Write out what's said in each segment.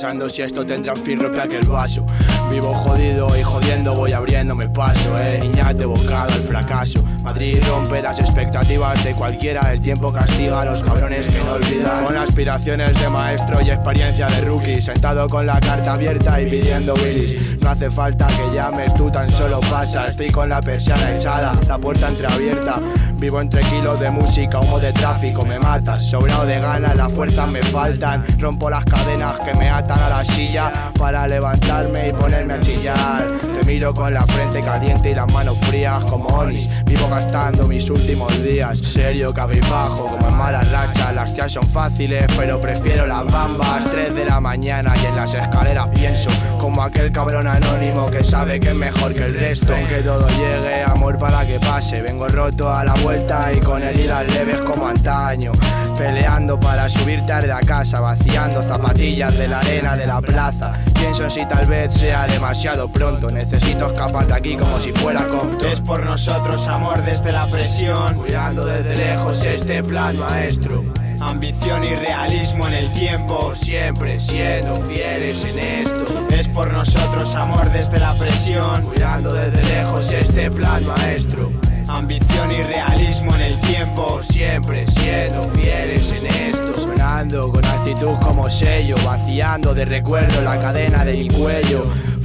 pensando si esto tendrá un fin repla que el vaso. Vivo jodido y jodiendo voy abriéndome paso, niñas de bocado al fracaso. Madrid rompe las expectativas de cualquiera, el tiempo castiga a los cabrones que no olvidan. Con aspiraciones de maestro y experiencia de rookie, sentado con la carta abierta y pidiendo Willis. No hace falta que llames, tú tan solo pasa. Estoy con la persiana echada, la puerta entreabierta. Vivo entre kilos de música, humo de tráfico, me matas. Sobrado de ganas, las fuerzas me faltan. Rompo las cadenas que me atan a la silla para levantarme y ponerme a chillar. Te miro con la frente caliente y las manos frías como Onis. Vivo gastando mis últimos días, serio, cabizbajo, como en malas rachas. Las tías son fáciles, pero prefiero las bambas. 3 de la mañana y en las escaleras pienso como aquel cabrón anónimo que sabe que es mejor que el resto. Aunque todo llegue, amor para que pase. Vengo roto a la vuelta y con heridas leves como antaño, peleando para subir tarde a casa, vaciando zapatillas de la arena de la plaza. Pienso si tal vez sea demasiado pronto, necesito escapar de aquí como si fuera Compton. Es por nosotros, amor, desde la presión, cuidando desde lejos este plan maestro. Ambición y realismo en el tiempo, siempre siendo fieles en esto. Es por nosotros, amor, desde la presión, cuidando desde lejos este plan maestro. Ambición y realismo en el tiempo, siempre siendo fieles en esto. Sonando con actitud como sello, vaciando de recuerdo la cadena de mi cuello.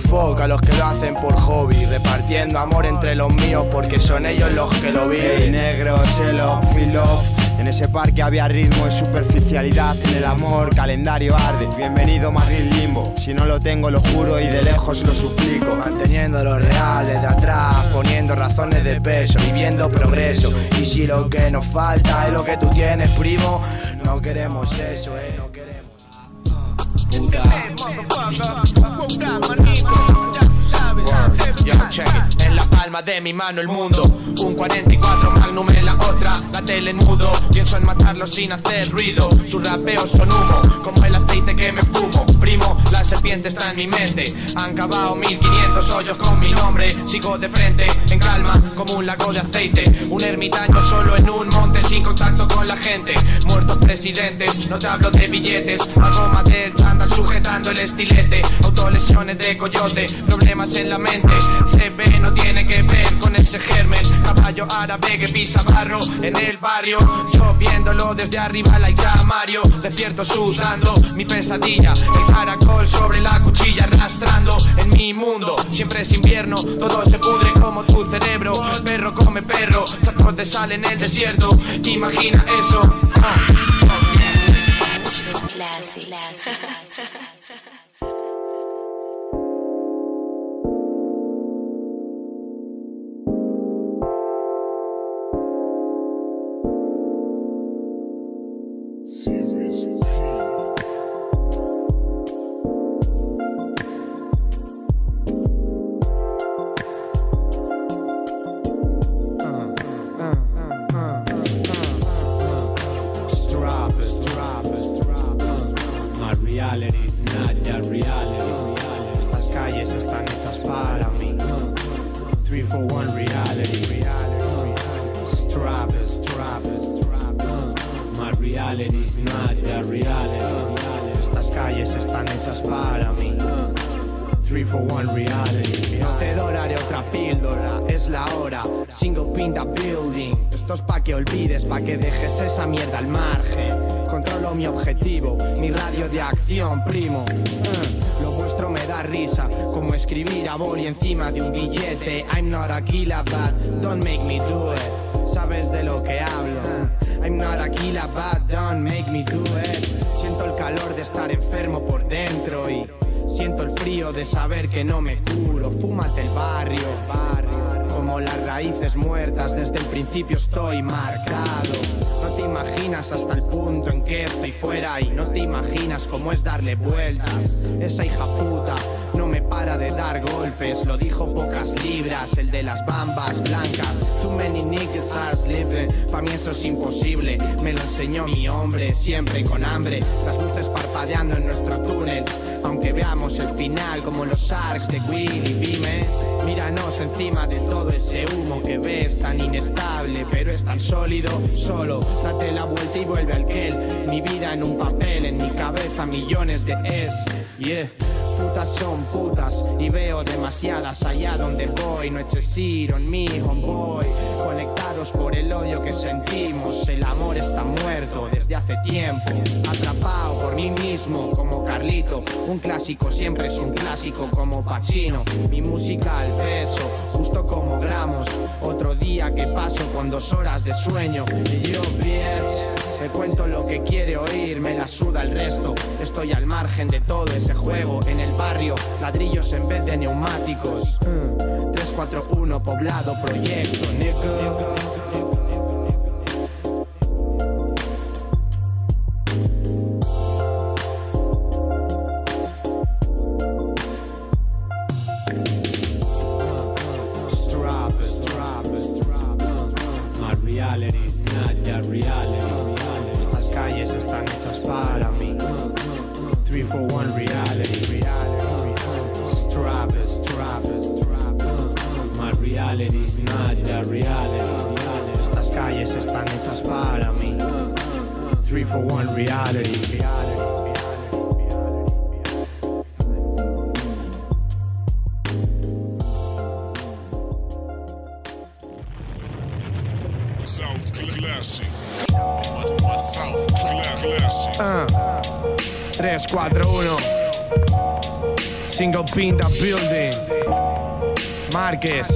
Fuck a los que lo hacen por hobby, repartiendo amor entre los míos porque son ellos los que lo viven. Hey, negro, se lo filo. En ese parque había ritmo y superficialidad en el amor, calendario arde. Bienvenido Madrid limbo, si no lo tengo lo juro y de lejos lo suplico. Manteniendo lo real desde atrás, poniendo razones de peso, viviendo progreso. Y si lo que nos falta es lo que tú tienes, primo, no queremos eso, no queremos. Puta. Yo, check it. En la palma de mi mano el mundo, un 44 Magnum en la otra, la tele en mudo. Pienso en matarlo sin hacer ruido, sus rapeos son humo, como el aceite que me fumo. Primo, la serpiente está en mi mente, han cavado 1500 hoyos con mi nombre. Sigo de frente, en calma, como un lago de aceite. Un ermitaño solo en un monte, sin contacto con la gente. Muertos presidentes, no te hablo de billetes. La goma del chándal sujetando el estilete. Autolesiones de coyote, problemas en la mente. CB no tiene que ver con ese germen, caballo árabe que pisa barro en el barrio. Yo viéndolo desde arriba like ya Mario, despierto sudando mi pesadilla. El caracol sobre la cuchilla arrastrando en mi mundo. Siempre es invierno, todo se pudre como tu cerebro. Perro come perro, chacos de sal en el desierto. Imagina eso. My reality is not your reality. Estas calles están hechas para mí. 341 reality. Strap, strap, strap. My reality is not your reality. Estas calles están hechas para mí. 341 reality. No te donaré otra píldora, es la hora. Single pinta building. Esto es pa' que olvides, pa' que dejes esa mierda al margen. Controlo mi objetivo, mi radio de acción, primo. Lo vuestro me da risa, como escribir a boli encima de un billete. I'm not a killer, but don't make me do it. Sabes de lo que hablo. I'm not a killer, but don't make me do it. Siento el calor de estar enfermo por dentro y siento el frío de saber que no me curo. Fúmate el barrio, como las raíces muertas, desde el principio estoy marcado. No te imaginas hasta el punto en que estoy fuera y no te imaginas cómo es darle vueltas. Esa hija puta no me para de dar golpes, lo dijo Pocas Libras, el de las bambas blancas. Too many niggas are sleeping, pa' mí eso es imposible, me lo enseñó mi hombre, siempre con hambre. Las luces parpadeando en nuestro túnel, aunque veamos el final como los arcs de Willy Bime. Míranos encima de todo ese humo que ves tan inestable, pero es tan sólido. Solo date la vuelta y vuelve al kel. Mi vida en un papel, en mi cabeza millones de es. Yeah. Putas son putas y veo demasiadas allá donde voy. No eches tiro en mi homeboy. Conectados por el odio que sentimos. El amor está muerto desde hace tiempo. Atrapado por mí mismo como Carlito. Un clásico siempre es un clásico como Pacino. Mi música al peso, justo como gramos. Otro día que paso con 2 horas de sueño. Y yo, bitch, me cuento lo que quiere oír, me la suda el resto. Estoy al margen de todo ese juego. En el barrio, ladrillos en vez de neumáticos. 341 poblado, proyecto, nigga. Reality is not your reality. Estas calles están hechas para mí. 341 reality. Strap, strap, strap. My reality is not your reality. Estas calles están hechas para mí. 341 reality. South Classic. 341 Single Pinta Building. Markes.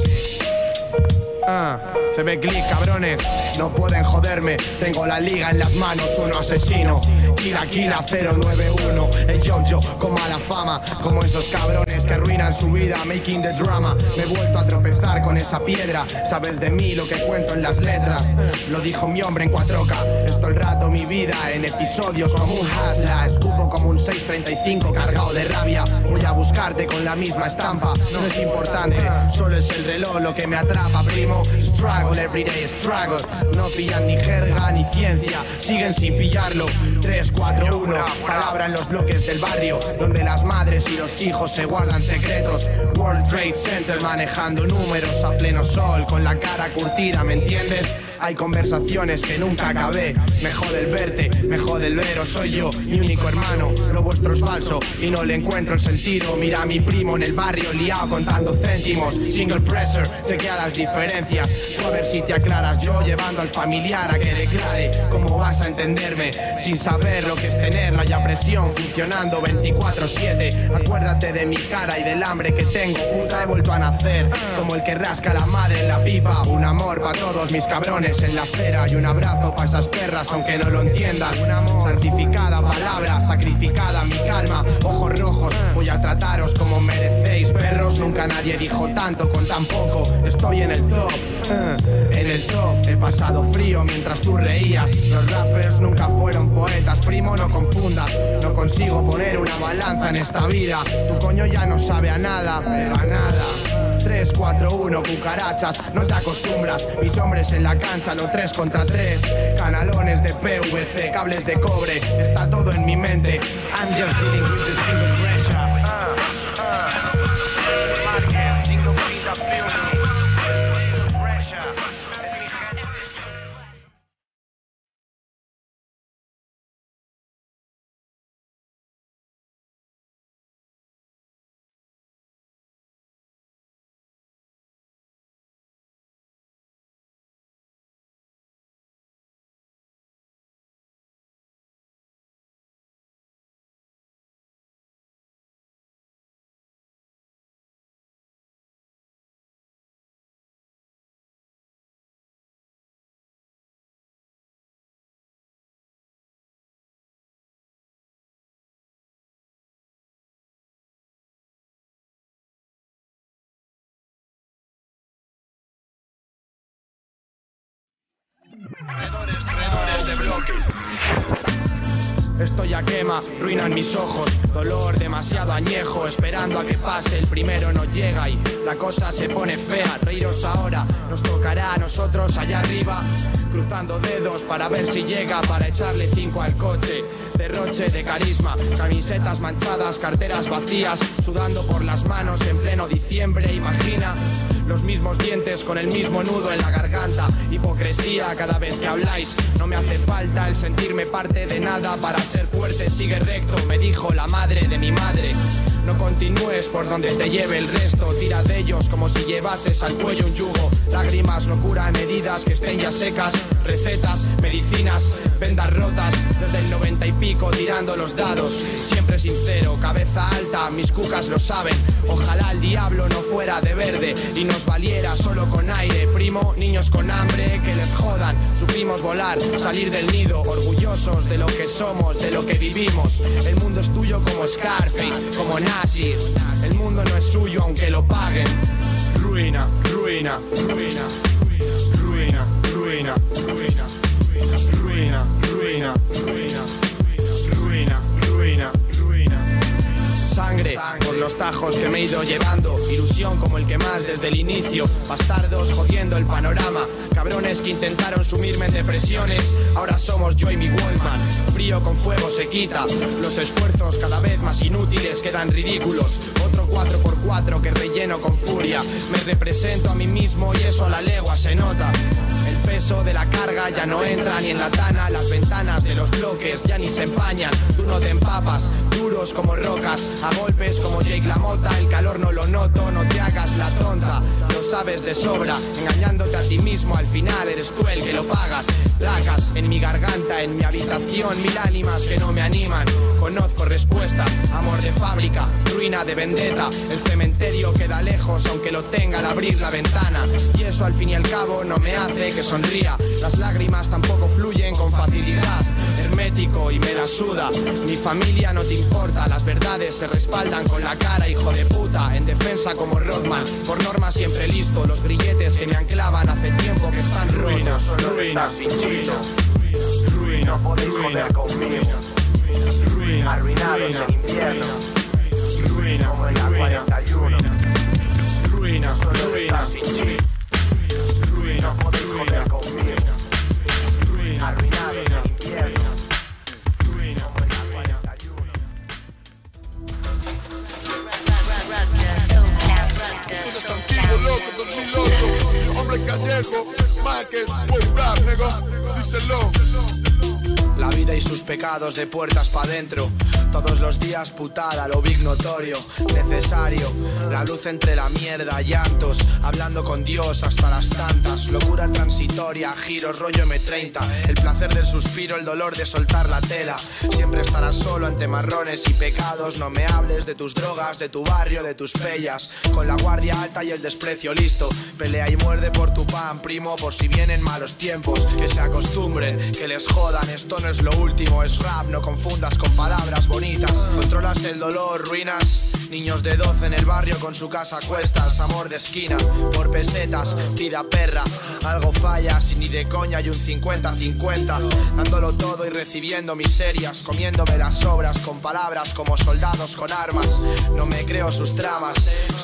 Se ve click, cabrones. No pueden joderme. Tengo la liga en las manos, uno asesino. Kila Kila 091. El yo-yo con mala fama. Como esos cabrones que arruinan su vida, making the drama. Me he vuelto a tropezar con esa piedra. Sabes de mí lo que cuento en las letras. Lo dijo mi hombre en 4K. Esto el rato mi vida en episodios como un hasla. Escupo como un 635 cargado de rabia. Voy a buscarte con la misma estampa. No es importante, solo es el reloj lo que me atrapa, primo. Struggle, everyday struggle. No pillan ni jerga ni ciencia. Siguen sin pillarlo. 341, palabra en los bloques del barrio, donde las madres y los hijos se guardan secretos. World Trade Center manejando números a pleno sol, con la cara curtida, ¿me entiendes? Hay conversaciones que nunca acabé. Me jode el verte, me jode el veros. Soy yo, mi único hermano. Lo vuestro es falso y no le encuentro el sentido. Mira a mi primo en el barrio liado contando céntimos. Single pressure, chequea las diferencias. Tú a ver si te aclaras, yo llevando al familiar a que declare. ¿Cómo vas a entenderme sin saber lo que es tener la presión funcionando 24/7? Acuérdate de mi cara y del hambre que tengo. Puta, he vuelto a nacer como el que rasca la madre en la pipa. Un amor para todos mis cabrones en la acera y un abrazo pa' esas perras aunque no lo entiendan. Un amor, santificada palabra, sacrificada mi calma, ojos rojos, voy a trataros como merecéis, perros. Nunca nadie dijo tanto con tan poco. Estoy en el top, en el top. He pasado frío mientras tú reías. Los rappers nunca fueron poetas, primo, no confundas. No consigo poner una balanza en esta vida. Tu coño ya no sabe a nada, pero a nada. 341 cucarachas, no te acostumbras. Mis hombres en la cancha, lo 3 contra 3. Canalones de PVC, cables de cobre. Está todo en mi mente. I'm just dealing with the single pressure. Markes, single pinta building. Redores de bloque. Estoy a quema, ruinan mis ojos. Dolor demasiado añejo, esperando a que pase. El primero no llega y la cosa se pone fea. Reíros ahora, nos tocará a nosotros allá arriba. Cruzando dedos para ver si llega, para echarle 5 al coche. Derroche de carisma, camisetas manchadas, carteras vacías, sudando por las manos en pleno diciembre, imagina. Los mismos dientes con el mismo nudo en la garganta. Hipocresía cada vez que habláis. No me hace falta falta el sentirme parte de nada. Para ser fuerte sigue recto, me dijo la madre de mi madre. No continúes por donde te lleve el resto, tira de ellos como si llevases al cuello un yugo. Lágrimas no curan heridas que estén ya secas, recetas, medicinas, vendas rotas. Desde el 90 y pico tirando los dados, siempre sincero, cabeza alta, mis cucas lo saben. Ojalá el diablo no fuera de verde y nos valiera solo con aire, primo. Niños con hambre que les jodan, supimos volar, salir del nido, orgullosos de lo que somos, de lo que vivimos. El mundo es tuyo como Scarface, como Nike. El mundo no es suyo aunque lo paguen. Ruina, ruina, ruina, ruina, ruina, ruina, ruina, ruina, ruina, ruina, ruina, ruina. Sangre con los tajos que me he ido llevando, ilusión como el que más desde el inicio. Bastardos jodiendo el panorama, cabrones que intentaron sumirme en depresiones. Ahora somos yo y mi Walkman, frío con fuego se quita. Los esfuerzos cada vez más inútiles quedan ridículos. Otro 4x4 que relleno con furia. Me represento a mí mismo y eso a la legua se nota. El peso de la carga ya no entra ni en la tana. Las ventanas de los bloques ya ni se empañan. Tú no te empapas, duros como rocas, a golpes como Jake LaMotta. El calor no lo noto, no te hagas la tonta, lo sabes de sobra. Engañándote a ti mismo, al final eres tú el que lo pagas. Placas en mi garganta, en mi habitación, mil ánimas que no me animan. Conozco respuestas, amor de fábrica, ruina de vendetta. El cementerio queda lejos aunque lo tenga al abrir la ventana. Y eso al fin y al cabo no me hace que sonría. Las lágrimas tampoco fluyen con facilidad. Hermético y me la suda. Mi familia no te importa, las verdades se respaldan con la cara, hijo de puta. En defensa como Rodman, por norma siempre listo. Los grilletes que me anclaban hace tiempo que están ruinas. Ruina, ruina, ruina, ruina, ruina, arruinados en invierno. Ruina, ruina, ruina, ruina, ruina. No podéis joder conmigo. Arruinados en invierno. Eres antiguo, loco, 2008. Hombre callejo, más que buen rap, nego. Díselo. La vida y sus pecados de puertas pa' dentro. Todos los días putada, lo big notorio, necesario. La luz entre la mierda, llantos, hablando con Dios hasta las tantas. Locura transitoria, giros, rollo M30. El placer del suspiro, el dolor de soltar la tela. Siempre estarás solo ante marrones y pecados. No me hables de tus drogas, de tu barrio, de tus pellas. Con la guardia alta y el desprecio listo. Pelea y muerde por tu pan, primo, por si vienen malos tiempos. Que se acostumbren, que les jodan. Esto no es lo último, es rap, no confundas con palabras bonitas. Controlas el dolor, ruinas. Niños de 12 en el barrio con su casa a cuestas. Amor de esquina, por pesetas, vida perra. Algo falla, si ni de coña hay un 50-50. Dándolo todo y recibiendo miserias. Comiéndome las obras con palabras como soldados con armas. No me creo sus tramas.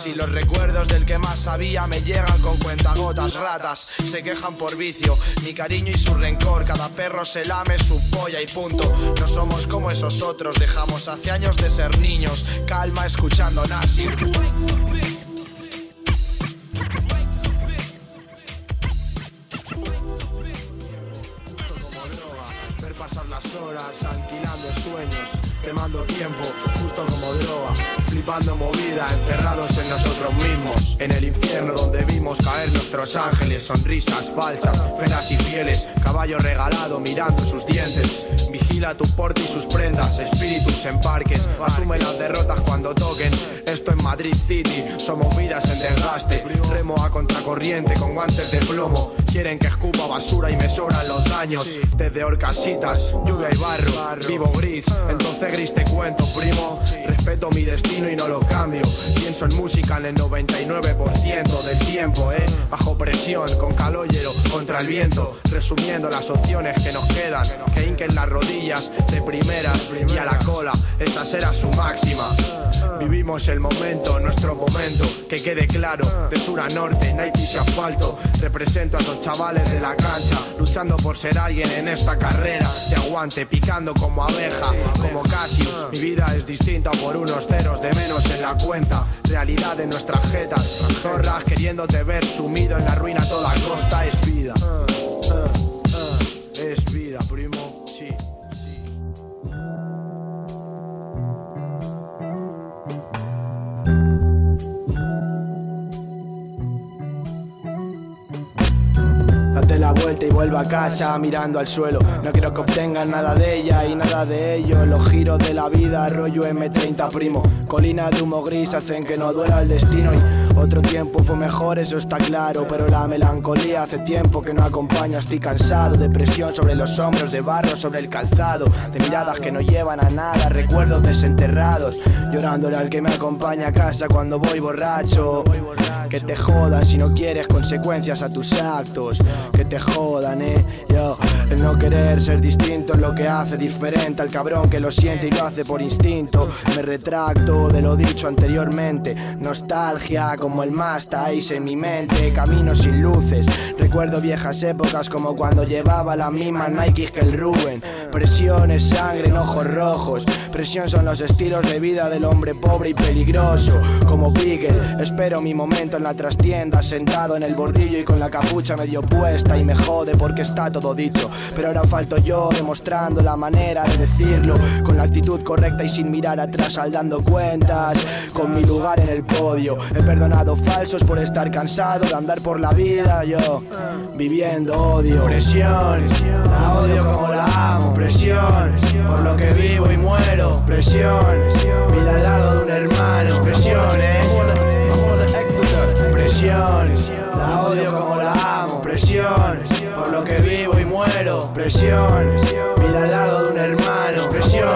Si los recuerdos del que más sabía me llegan con cuentagotas, ratas. Se quejan por vicio, mi cariño y su rencor. Cada perro se lame su polla y punto. No somos como esos otros, dejamos hace años de ser niños. Calma, escucha. Escuchando Nasir. Ver pasar las horas alquilando sueños, quemando tiempo, justo como droga, flipando movida, encerrados en nosotros mismos. En el infierno donde vimos caer nuestros ángeles, sonrisas falsas, feras y fieles, caballo regalado mirando sus dientes. Vigila tu porte y sus prendas, espíritus en parques, asume las derrotas cuando toquen. Esto en Madrid City, somos vidas en desgaste, remo a contracorriente con guantes de plomo. Quieren que escupa basura y me sobran los daños. Desde horcasitas, lluvia y barro, vivo gris, entonces gris te cuento, primo. Respeto mi destino y no lo cambio. Pienso en música en el 99% del tiempo, bajo presión, con caloyero, contra el viento. Resumiendo las opciones que nos quedan, que hinquen las rodillas de primeras y a la cola, esa será su máxima. Vivimos el momento, nuestro momento, que quede claro, de sur a norte, Nike y asfalto. Represento a los chavales de la cancha, luchando por ser alguien en esta carrera. Te aguante, picando como abeja, como Cassius. Mi vida es distinta por unos ceros de menos en la cuenta. Realidad de nuestras jetas, zorras queriéndote ver sumido en la ruina a toda costa. Es vida, es vida, primo. vuelta y vuelvo a casa mirando al suelo. No quiero que obtengan nada de ella y nada de ello. Los giros de la vida, rollo M30 primo. Colinas de humo gris hacen que no duela el destino. Y otro tiempo fue mejor, eso está claro, pero la melancolía hace tiempo que no acompaña. Estoy cansado de presión sobre los hombros, de barro sobre el calzado, de miradas que no llevan a nada, recuerdos desenterrados, llorándole al que me acompaña a casa cuando voy borracho. Que te jodan si no quieres consecuencias a tus actos. Que te jodan, yo. El no querer ser distinto es lo que hace diferente al cabrón que lo siente y lo hace por instinto. Me retracto de lo dicho anteriormente. Nostalgia como el más estáis en mi mente. Caminos sin luces. Recuerdo viejas épocas como cuando llevaba las mismas Nikes que el Rubén. Presión es sangre en ojos rojos. Presión son los estilos de vida del hombre pobre y peligroso. Como Pickle, espero mi momento en la trastienda, sentado en el bordillo y con la capucha medio puesta. Y me jode porque está todo dicho, pero ahora falto yo demostrando la manera de decirlo, con la actitud correcta y sin mirar atrás al dando cuentas, con mi lugar en el podio. He perdonado falsos por estar cansado de andar por la vida, yo viviendo odio. Presión, la odio como la amo. Presión, por lo que vivo y muero. Presión, vida al lado de un hermano. Presión, presión, la odio como la amo. Presión, por lo que vivo y muero. Presión, vida al lado de un hermano. Presión,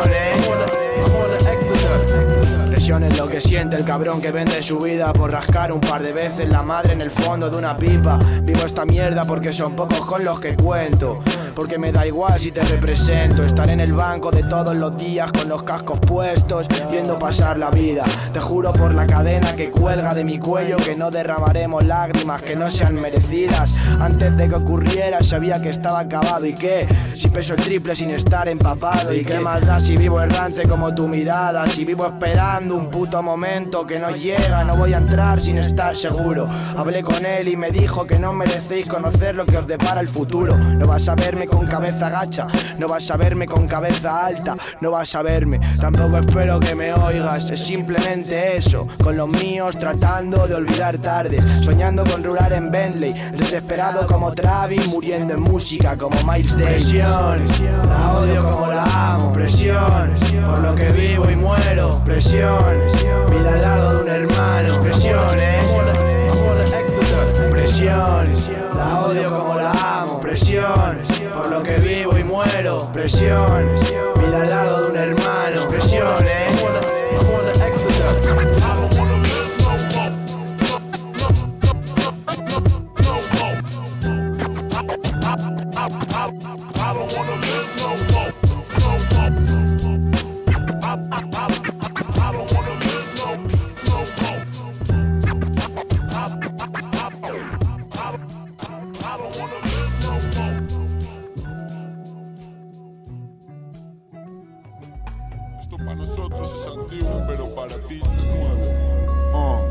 presión es lo que siente el cabrón que vende su vida por rascar un par de veces la madre en el fondo de una pipa. Vivo esta mierda porque son pocos con los que cuento, porque me da igual si te represento. Estar en el banco de todos los días con los cascos puestos, viendo pasar la vida. Te juro por la cadena que cuelga de mi cuello que no derramaremos lágrimas que no sean merecidas. Antes de que ocurriera sabía que estaba acabado. ¿Y qué? Si peso el triple sin estar empapado. ¿Y qué más da si vivo errante como tu mirada? Si vivo esperando un puto momento que no llega, no voy a entrar sin estar seguro. Hablé con él y me dijo que no merecéis conocer lo que os depara el futuro. No vas a verme con cabeza gacha, no vas a verme con cabeza alta, no vas a verme, tampoco espero que me oigas. Es simplemente eso, con los míos tratando de olvidar tardes, soñando con rular en Bentley, desesperado como Travis, muriendo en música como Miles Davis. Presión, la odio como la amo. Presión, por lo que vivo y muero. Presión, vida al lado de un hermano. Presión, presión, la odio como la amo. Presión, por lo que vivo y muero. Presión, vida al lado de un hermano. Presión, esto para nosotros es antiguo, pero para ti es nuevo.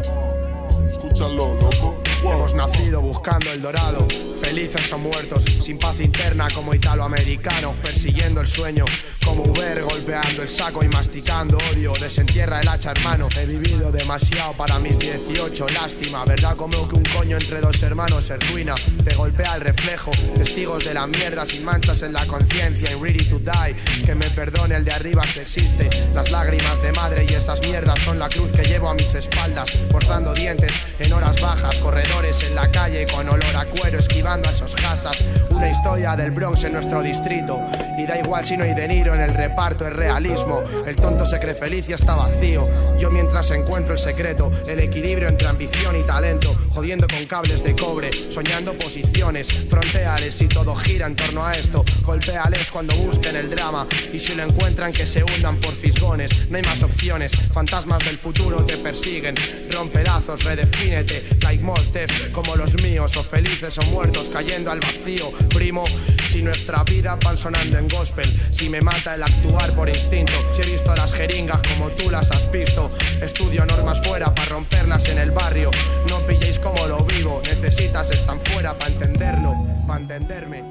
Escúchalo, loco. Hemos nacido buscando el dorado, felices o muertos, sin paz interna como italoamericanos, persiguiendo el sueño, como Uber golpeando el saco y masticando odio. Desentierra el hacha, hermano. He vivido demasiado para mis 18, lástima, ¿verdad? Como que un coño entre dos hermanos se ruina, te golpea el reflejo. Testigos de la mierda sin manchas en la conciencia, I'm ready to die. Que me perdone el de arriba si existe. Las lágrimas de madre y esas mierdas son la cruz que llevo a mis espaldas, forzando dientes en horas bajas, corredores en la calle con olor a cuero, esquivando a esos jasas. Una historia del Bronx en nuestro distrito, y da igual si no hay De Niro en el reparto, es realismo. El tonto se cree feliz y está vacío. Yo mientras encuentro el secreto, el equilibrio entre ambición y talento, jodiendo con cables de cobre, soñando posiciones fronteales, y todo gira en torno a esto. Golpéales cuando busquen el drama, y si lo encuentran que se hundan por fisgones. No hay más opciones, fantasmas del futuro te persiguen. Rompedazos, redefínete, like Mostef, como los míos, o felices o muertos, cayendo al vacío, primo. Si nuestra vida van sonando en gospel, si me mata el actuar por instinto, si he visto las jeringas como tú las has visto, estudio normas fuera para romperlas en el barrio. No pilléis como lo vivo, necesitas estar fuera para entenderlo, para entenderme.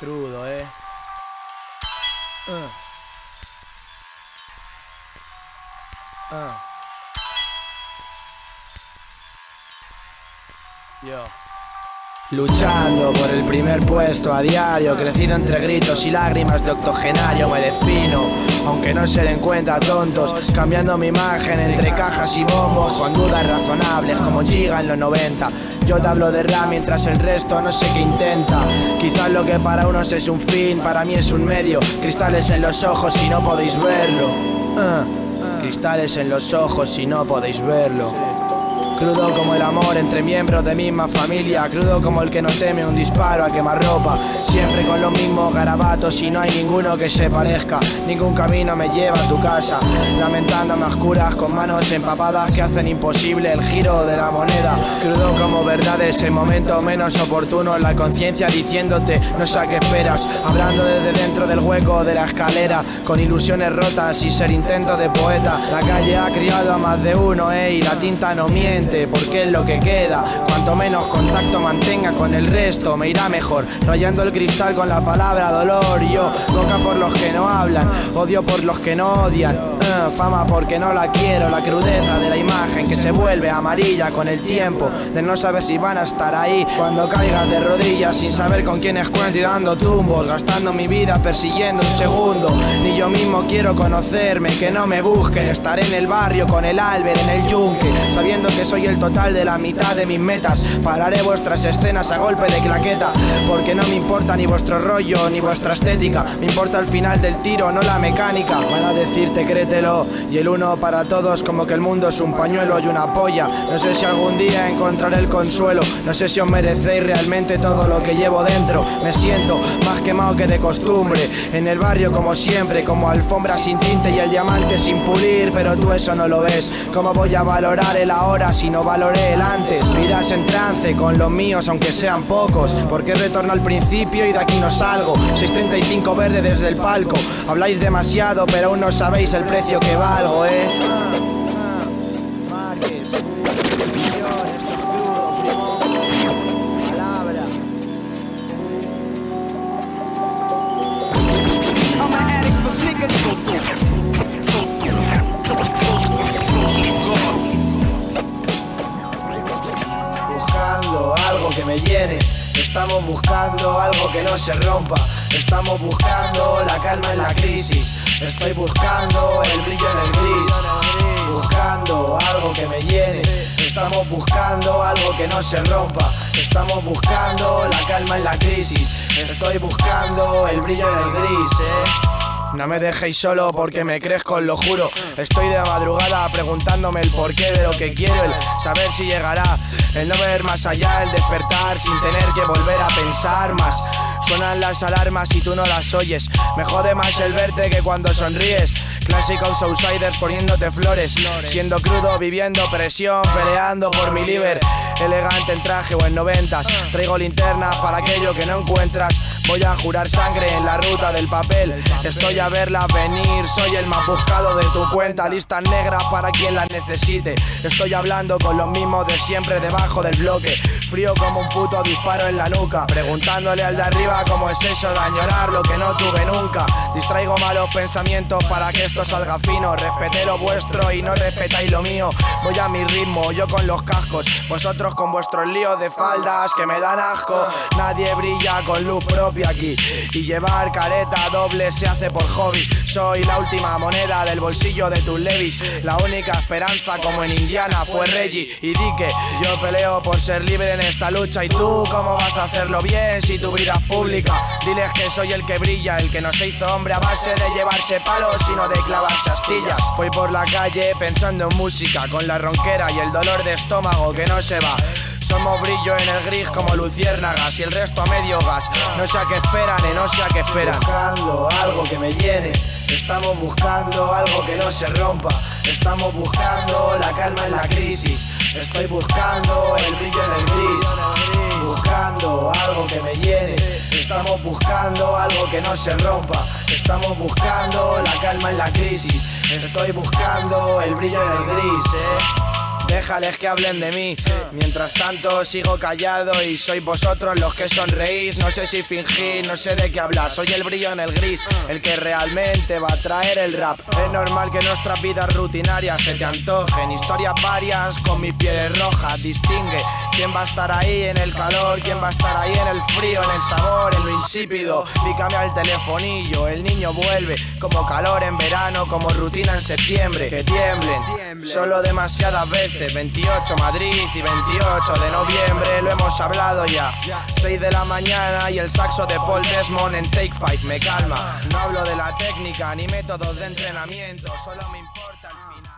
Crudo, Yo. Luchando por el primer puesto a diario, crecido entre gritos y lágrimas de octogenario, me defino, aunque no se den cuenta tontos, cambiando mi imagen entre cajas y bombos, con dudas razonables como Giga en los 90. Yo te hablo de rap mientras el resto no sé qué intenta. Quizás lo que para unos es un fin, para mí es un medio. Cristales en los ojos si no podéis verlo. Cristales en los ojos si no podéis verlo. Crudo como el amor entre miembros de misma familia, crudo como el que no teme un disparo a quemarropa, siempre con los mismos garabatos y no hay ninguno que se parezca, ningún camino me lleva a tu casa, lamentándome a oscuras con manos empapadas que hacen imposible el giro de la moneda, crudo como verdades en momentos menos oportunos, la conciencia diciéndote no sé a qué esperas, hablando desde dentro del hueco de la escalera, con ilusiones rotas y ser intento de poeta, la calle ha criado a más de uno, y la tinta no miente, porque es lo que queda. Cuanto menos contacto mantenga con el resto, me irá mejor, rayando el cristal con la palabra dolor. Yo, boca por los que no hablan, odio por los que no odian, fama porque no la quiero, la crudeza de la imagen que se vuelve amarilla con el tiempo, de no saber si van a estar ahí cuando caigas de rodillas, sin saber con quiénes cuento y dando tumbos, gastando mi vida persiguiendo un segundo, ni yo mismo quiero conocerme, que no me busquen, estaré en el barrio con el Albert en el yunque, sabiendo que soy el total de la mitad de mis metas. Pararé vuestras escenas a golpe de claqueta, porque no me importa ni vuestro rollo ni vuestra estética, me importa el final del tiro, no la mecánica. Van a decirte créetelo, y el uno para todos, como que el mundo es un pañuelo y una polla. No sé si algún día encontraré el consuelo, no sé si os merecéis realmente todo lo que llevo dentro. Me siento más quemado que de costumbre, en el barrio como siempre, como alfombra sin tinte y el diamante sin pulir, pero tú eso no lo ves. ¿Cómo voy a valorar el ahora si no valoré el antes? Vidas en trance con los míos aunque sean pocos, porque retorno al principio y de aquí no salgo. 6:35 verde desde el palco, habláis demasiado pero aún no sabéis el precio que valgo, Markes, presión, esto es crudo, primo, palabra. I'm an addict for sneakers. Algo que me llene, estamos buscando algo que no se rompa, estamos buscando la calma en la crisis, estoy buscando el brillo en el gris, buscando algo que me llene, estamos buscando algo que no se rompa, estamos buscando la calma en la crisis, estoy buscando el brillo en el gris, No me dejéis solo porque me crezco, os lo juro. Estoy de madrugada preguntándome el porqué de lo que quiero, el saber si llegará, el no ver más allá, el despertar sin tener que volver a pensar más. Suenan las alarmas y tú no las oyes, me jode más el verte que cuando sonríes. Clásicos outsiders poniéndote flores, siendo crudo, viviendo presión, peleando por mi liber. Elegante en traje o en 90s, traigo linternas para aquello que no encuentras. Voy a jurar sangre en la ruta del papel, estoy a verla venir, soy el más buscado de tu cuenta. Listas negras para quien las necesite, estoy hablando con los mismos de siempre debajo del bloque, frío como un puto disparo en la nuca, preguntándole al de arriba cómo es eso de añorar lo que no tuve nunca. Distraigo malos pensamientos para que esto salga fino, respeté lo vuestro y no respetáis lo mío. Voy a mi ritmo, yo con los cascos, vosotros con vuestros líos de faldas que me dan asco. Nadie brilla con luz propia aquí, y llevar careta doble se hace por hobby. Soy la última moneda del bolsillo de tus Levis, la única esperanza como en Indiana fue Reggie y Dike. Yo peleo por ser libre en esta lucha, y tú cómo vas a hacerlo bien si tu vida es pública. Diles que soy el que brilla, el que no se hizo hombre a base de llevarse palos sino de clavarse astillas. Voy por la calle pensando en música, con la ronquera y el dolor de estómago que no se va. Somos brillo en el gris como luciérnagas y el resto a medio gas. No sé a qué esperan, no sé a qué esperan. Buscando algo que me llene, estamos buscando algo que no se rompa, estamos buscando la calma en la crisis, estoy buscando el brillo en el gris. Buscando algo que me llene, estamos buscando algo que no se rompa, estamos buscando la calma en la crisis, estoy buscando el brillo en el gris. déjales que hablen de mí. Mientras tanto sigo callado y sois vosotros los que sonreís. No sé si fingir, no sé de qué hablar. Soy el brillo en el gris, el que realmente va a traer el rap. Es normal que nuestras vidas rutinarias se te antojen. Historias varias con mis pieles rojas. Distingue quién va a estar ahí en el calor, quién va a estar ahí en el frío, en el sabor, en lo insípido. Pícame al telefonillo, el niño vuelve. Como calor en verano, como rutina en septiembre. Que tiemblen, solo demasiadas veces. 28 Madrid y 28 de noviembre, lo hemos hablado ya. 6 de la mañana y el saxo de Paul Desmond en Take 5 me calma. No hablo de la técnica ni métodos de entrenamiento, solo me importa el final.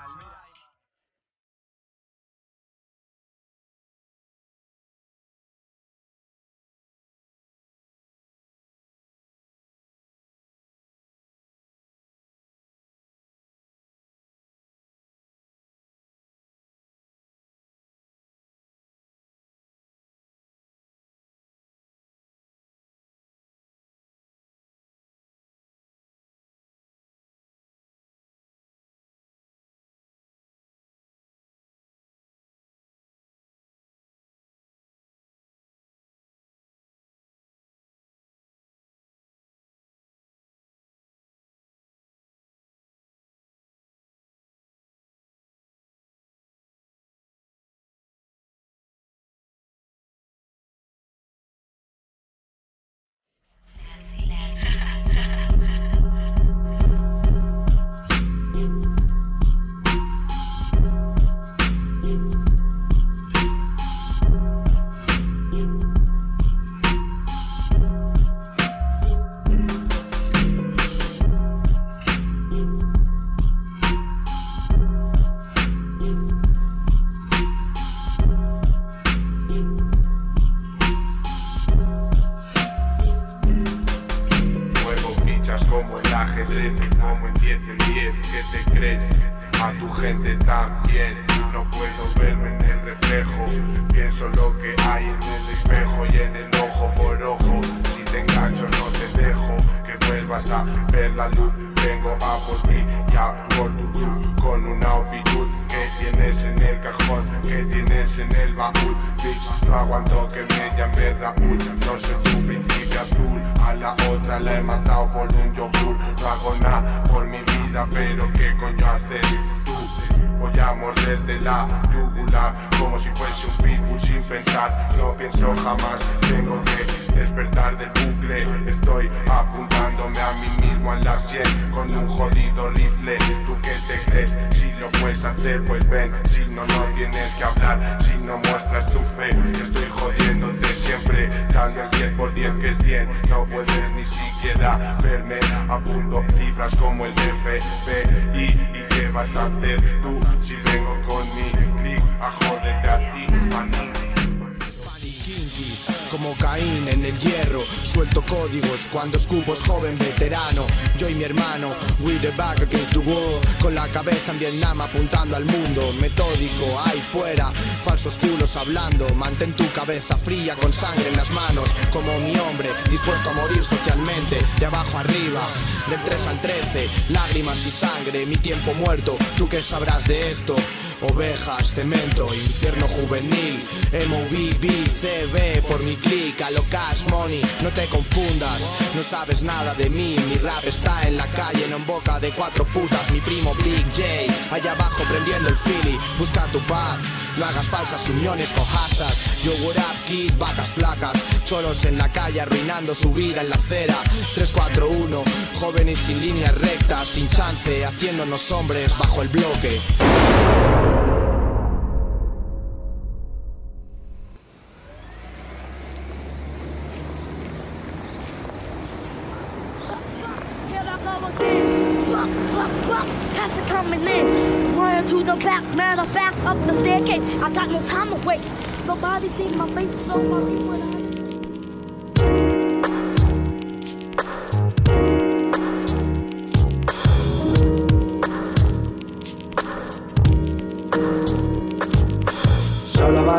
Su vida en la acera, 3-4-1, jóvenes sin líneas rectas, sin chance, haciéndonos hombres bajo el bloque.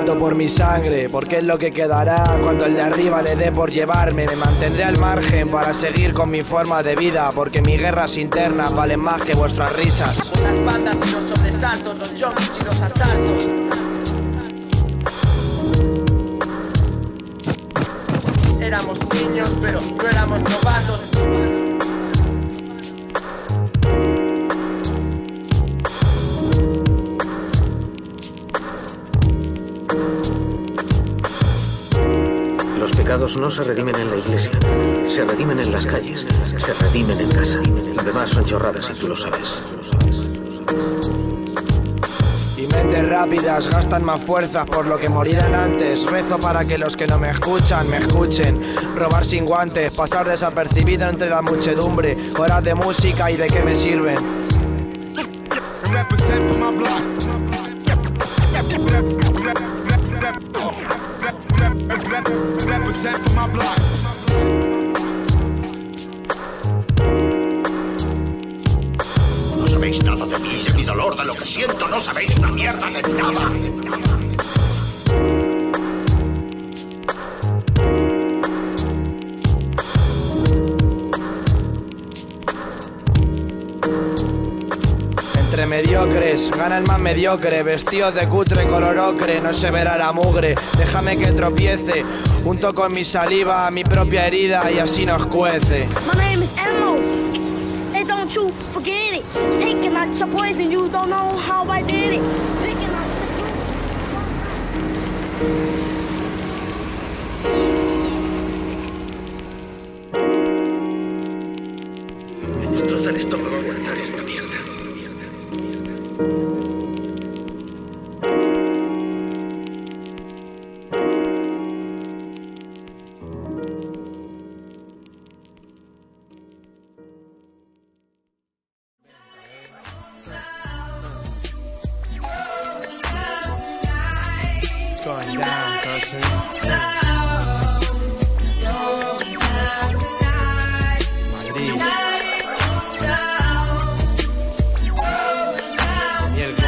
mato por mi sangre, porque es lo que quedará cuando el de arriba le dé por llevarme. Me mantendré al margen para seguir con mi forma de vida, porque mis guerras internas valen más que vuestras risas. Con las bandas y los sobresaltos, los choques y los asaltos. Éramos niños, pero no éramos novatos. Los pecados no se redimen en la iglesia, se redimen en las calles, se redimen en casa. Lo demás son chorradas y tú lo sabes. Y mentes rápidas gastan más fuerzas por lo que morirán antes. Rezo para que los que no me escuchan, me escuchen. Robar sin guantes, pasar desapercibido entre la muchedumbre. Horas de música y de qué me sirven. No sabéis nada de mí, de mi dolor, de lo que siento. No sabéis una mierda de nada. Entre mediocres, gana el más mediocre. Vestidos de cutre, color ocre, no se verá la mugre. Déjame que tropiece, junto con mi saliva, mi propia herida, y así nos cuece. My name is Elmo, and don't you forget it. Taking out your poison, you don't know how I did it. Picking out your poison. Going down, cousin. Madrid. Y el gol.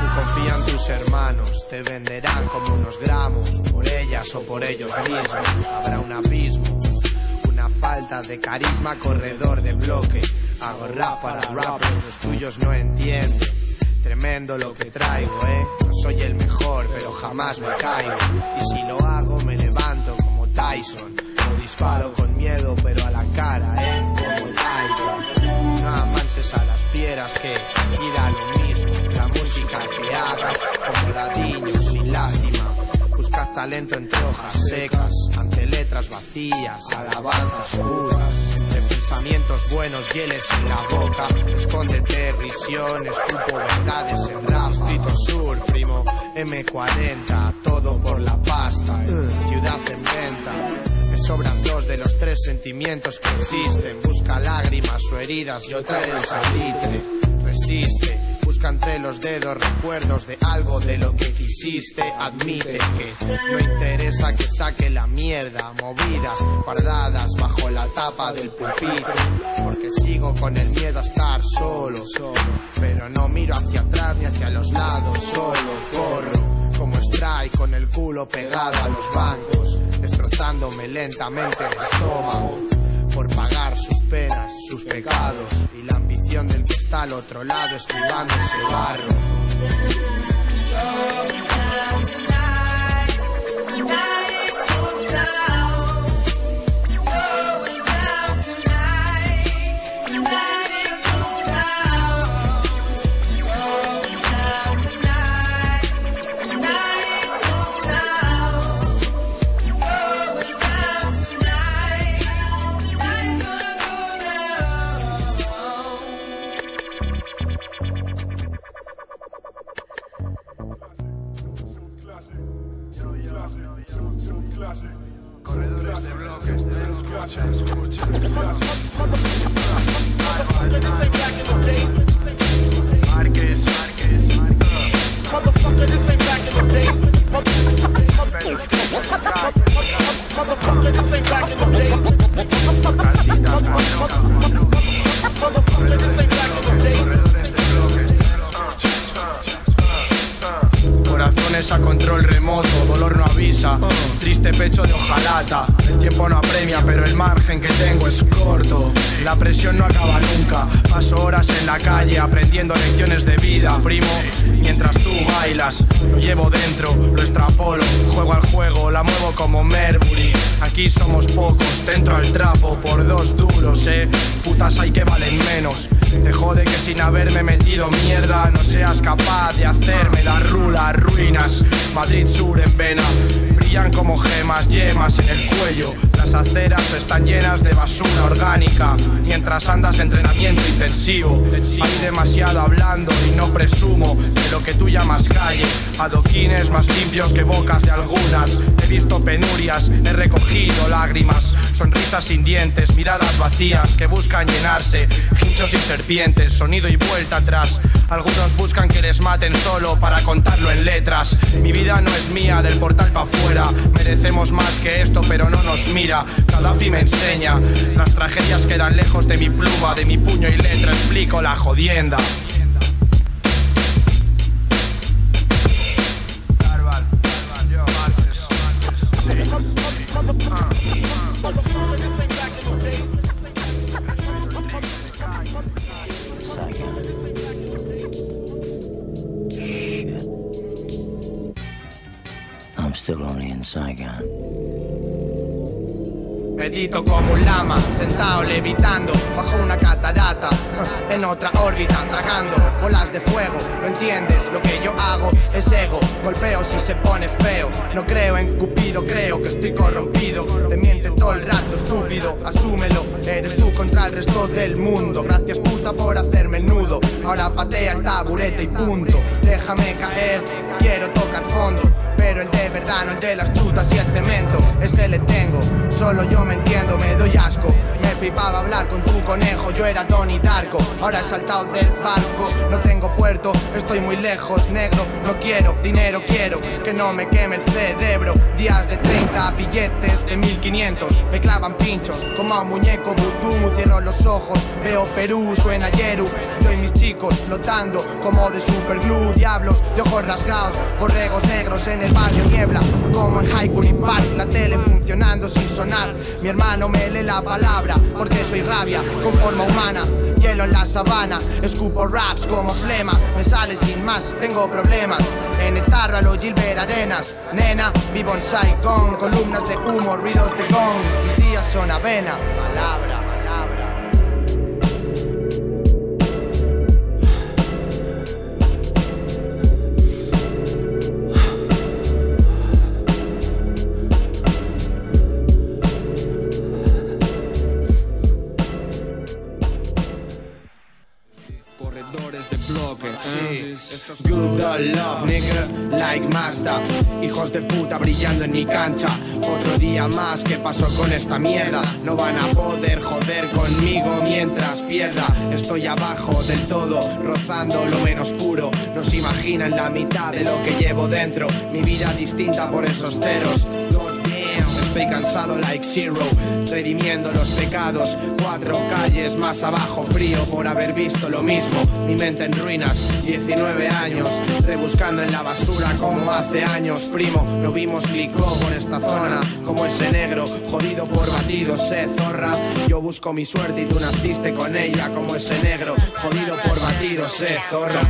Tú confía en tus hermanos, te venderán como unos gramos. Por ellas o por ellos mismos habrá un abismo. Una falta de carisma, corredor de bloque. Hago rap para rappers, los tuyos no entienden. Tremendo lo que traigo, No soy el mejor, pero jamás me caigo. Y si lo hago, me levanto como Tyson. No disparo con miedo, pero a la cara, como Tyson. No amanses a las fieras que y da lo mismo. La música que hagas, como ladrillo, sin lástima. Buscas talento entre hojas secas, ante letras vacías, alabanzas puras. Pensamientos buenos, hieles en la boca. Escóndete, risión, escupo verdades en rap. Distrito Sur, primo, M40. Todo por la pasta, ciudad en venta. Me sobran dos de los tres sentimientos que existen. Busca lágrimas o heridas y otra en el salitre. Resiste, busca entre los dedos recuerdos de algo de lo que quisiste. Admite que no interesa que saque la mierda, movidas guardadas bajo la tapa del pupitre. Porque sigo con el miedo a estar solo, pero no miro hacia atrás ni hacia los lados. Solo corro como strike con el culo pegado a los bancos, destrozándome lentamente el estómago por pagar sus penas, sus pecados y la ambición del que está al otro lado esquivando ese barro. Corredores de bloques, de los escucha, escucha. Markes, Markes, Markes. emociones a control remoto, dolor no avisa, triste pecho de hojalata. El tiempo no apremia, pero el margen que tengo es corto. La presión no acaba nunca, paso horas en la calle aprendiendo lecciones de vida, primo. Mientras tú bailas, lo llevo dentro, lo extrapolo, juego al juego, la muevo como Mercury. Aquí somos pocos, dentro al trapo, por dos duros, putas hay que valen menos. Te jode que sin haberme metido mierda no seas capaz de hacerme la rula, ruinas, Madrid Sur en vena. Brillan como gemas, yemas en el cuello. Las aceras están llenas de basura orgánica mientras andas entrenamiento intensivo. Hay demasiado hablando y no presumo de lo que tú llamas calle. Adoquines más limpios que bocas de algunas. He visto penurias, he recogido lágrimas, sonrisas sin dientes, miradas vacías que buscan llenarse, hinchos y serpientes, sonido y vuelta atrás. Algunos buscan que les maten solo para contarlo en letras. Mi vida no es mía, del portal pa' afuera. Merecemos más que esto pero no nos mira. Gaddafi me enseña, las tragedias quedan lejos de mi pluma, de mi puño y letra, explico la jodienda. I'm still only in Saigon. Medito como un lama, sentado levitando bajo una catarata, en otra órbita, tragando bolas de fuego. No entiendes, lo que yo hago es ego, golpeo si se pone feo. No creo en Cupido, creo que estoy corrompido. Te miente todo el rato, estúpido, asúmelo. Eres tú contra el resto del mundo. Gracias puta por hacerme el nudo. Ahora patea el taburete y punto. Déjame caer, quiero tocar fondo. Pero el de verdad, no el de las chutas y el cemento. Ese le tengo, solo yo me entiendo, me doy asco. Me flipaba hablar con tu conejo, yo era Donnie Darko. Ahora he saltado del barco, no tengo puerto, estoy muy lejos, negro. No quiero dinero, quiero que no me queme el cerebro. Días de 30, billetes de 1500. Me clavan pinchos, como a un muñeco vudú. Cierro los ojos, veo Perú, suena Yeru. Yo y mis chicos flotando, como de superglue. Diablos de ojos rasgados, borregos negros en el barrio niebla, como en Highbury Park. La tele funcionando sin sonar. Mi hermano me lee la palabra, porque soy rabia con forma humana. Hielo en la sabana, escupo raps como flema. Me sale sin más, tengo problemas. En el tárralo, Gilbert Arenas. Nena, vivo en Saigon. Columnas de humo, ruidos de gong. Mis días son avena. Palabra. Good love, nigga, like master. Hijos de puta brillando en mi cancha. Otro día más que pasó con esta mierda. No van a poder joder conmigo mientras pierda. Estoy abajo del todo, rozando lo menos puro. No se imaginan la mitad de lo que llevo dentro. Mi vida distinta por esos ceros. Estoy cansado like zero, redimiendo los pecados. 4 calles más abajo, frío por haber visto lo mismo. Mi mente en ruinas, 19 años, rebuscando en la basura como hace años. Primo, lo vimos clicó por esta zona, como ese negro, jodido por batidos, zorra. Yo busco mi suerte y tú naciste con ella, como ese negro, jodido por batidos, zorra.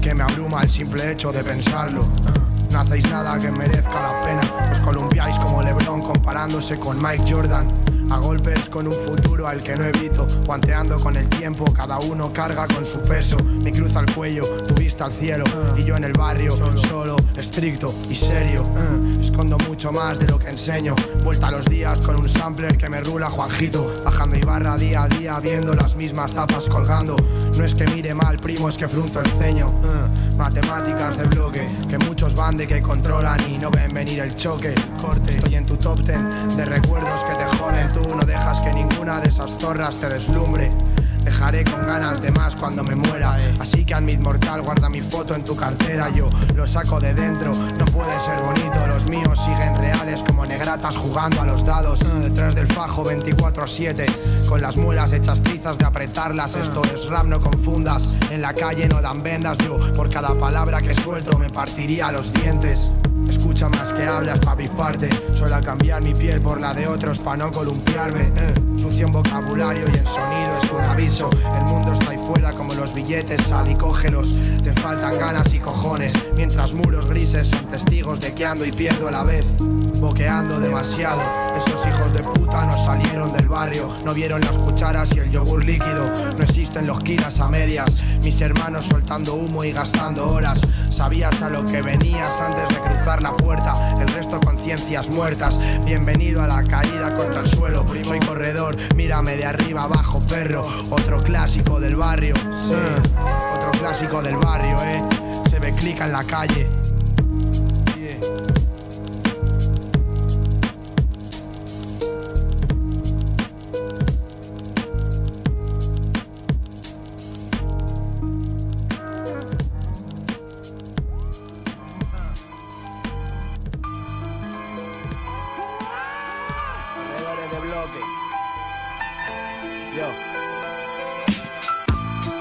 Que me abruma el simple hecho de pensarlo. No hacéis nada que merezca la pena. Os columpiáis como LeBron comparándose con Mike Jordan. a golpes con un futuro al que no evito, guanteando con el tiempo, cada uno carga con su peso. Mi cruz al cuello, tu vista al cielo, y yo en el barrio, solo, estricto y serio. Escondo mucho más de lo que enseño, vuelta a los días con un sampler que me rula Juanjito, bajando Ibarra día a día, viendo las mismas tapas colgando. No es que mire mal, primo, es que frunzo el ceño. Matemáticas de bloque, que muchos van de que controlan y no ven venir el choque. Corte, estoy en tu top 10 de recuerdos que te joden. Tú no dejas que ninguna de esas zorras te deslumbre. Dejaré con ganas de más cuando me muera, así que al inmortal guarda mi foto en tu cartera. Yo lo saco de dentro, no puede ser bonito. Los míos siguen reales como negratas jugando a los dados. Detrás del fajo 24/7, con las muelas hechas trizas de apretarlas. Esto es rap, no confundas. En la calle no dan vendas. Yo por cada palabra que suelto me partiría los dientes. Escucha más que hablas pa' mi parte, suelo cambiar mi piel por la de otros pa' no columpiarme. Sucio en vocabulario y en sonido es un aviso. El mundo está ahí fuera como los billetes, sal y cógelos. Te faltan ganas y cojones, mientras muros grises son testigos de que ando y pierdo a la vez. Boqueando demasiado, esos hijos de puta no salieron del barrio, no vieron las cucharas y el yogur líquido, no existen los kilas a medias. Mis hermanos soltando humo y gastando horas, sabías a lo que venías antes de cruzar la puerta, el resto conciencias muertas. Bienvenido a la caída contra el suelo, soy corredor, mírame de arriba abajo perro. Otro clásico del barrio, sí, otro clásico del barrio, se me clica en la calle.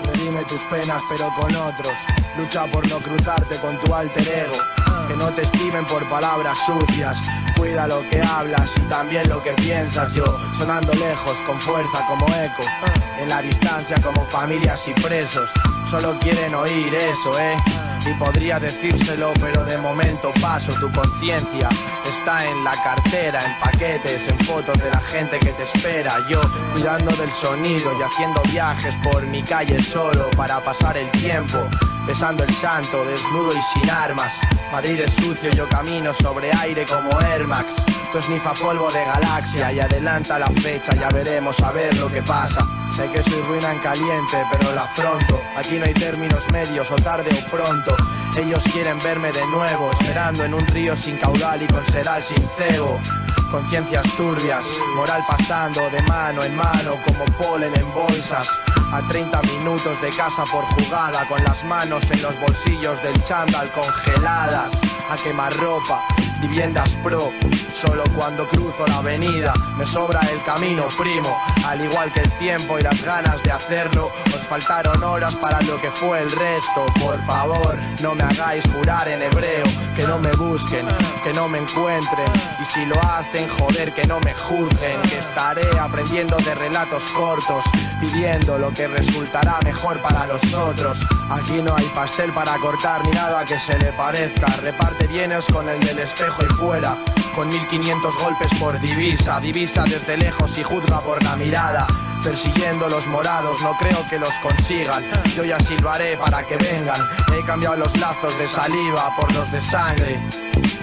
Redime tus penas pero con otros, lucha por no cruzarte con tu alter ego, que no te estimen por palabras sucias, cuida lo que hablas y también lo que piensas. Yo, sonando lejos, con fuerza como eco, en la distancia como familias y presos, solo quieren oír eso, y podría decírselo pero de momento paso. Tu conciencia está en la cartera, en paquetes, en fotos de la gente que te espera. Yo cuidando del sonido y haciendo viajes por mi calle solo para pasar el tiempo, besando el santo, desnudo y sin armas. Madrid es sucio, yo camino sobre aire como Air Max. Tú es nifa polvo de galaxia y adelanta la fecha, ya veremos a ver lo que pasa. Sé que soy ruina en caliente, pero la afronto. Aquí no hay términos medios, o tarde o pronto. Ellos quieren verme de nuevo, esperando en un río sin caudal y con sedal sin cebo. Conciencias turbias, moral pasando de mano en mano como polen en bolsas. A 30 minutos de casa por jugada, con las manos en los bolsillos del chándal congeladas. A quemarropa, viviendas pro, solo cuando cruzo la avenida me sobra el camino, primo. Al igual que el tiempo y las ganas de hacerlo, os faltaron horas para lo que fue el resto. Por favor, no me hagáis jurar en hebreo, que no me busquen, que no me encuentren, y si lo hacen, joder, que no me juzguen, que estaré aprendiendo de relatos cortos, pidiendo lo que resultará mejor para los otros. Aquí no hay pastel para cortar ni nada que se le parezca, reparte bienes con el del espejo y fuera, con 1500 golpes por divisa, divisa desde lejos y juzga por la mirada, persiguiendo los morados, no creo que los consigan, yo ya silbaré para que vengan, he cambiado los lazos de saliva por los de sangre,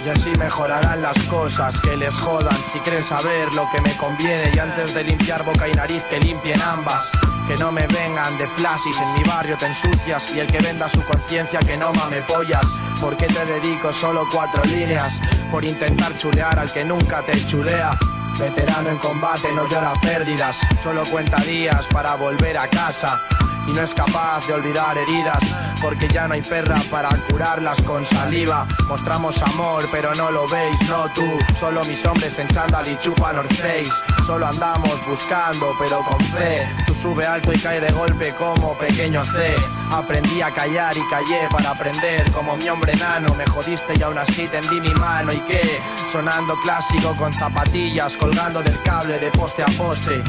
y así mejorarán las cosas, que les jodan, si creen saber lo que me conviene, y antes de limpiar boca y nariz que limpien ambas. Que no me vengan de flashes, en mi barrio te ensucias, y el que venda su conciencia que no mame pollas. ¿Por qué te dedico solo 4 líneas? Por intentar chulear al que nunca te chulea. Veterano en combate no llora pérdidas, solo cuenta días para volver a casa. Y no es capaz de olvidar heridas, porque ya no hay perra para curarlas con saliva. Mostramos amor, pero no lo veis, no tú. Solo mis hombres en chándal y chupan North Face. Solo andamos buscando, pero con fe. Tú sube alto y cae de golpe como pequeño C. Aprendí a callar y callé para aprender, como mi hombre enano. Me jodiste y aún así tendí mi mano. ¿Y qué? Sonando clásico con zapatillas, colgando del cable de poste a poste.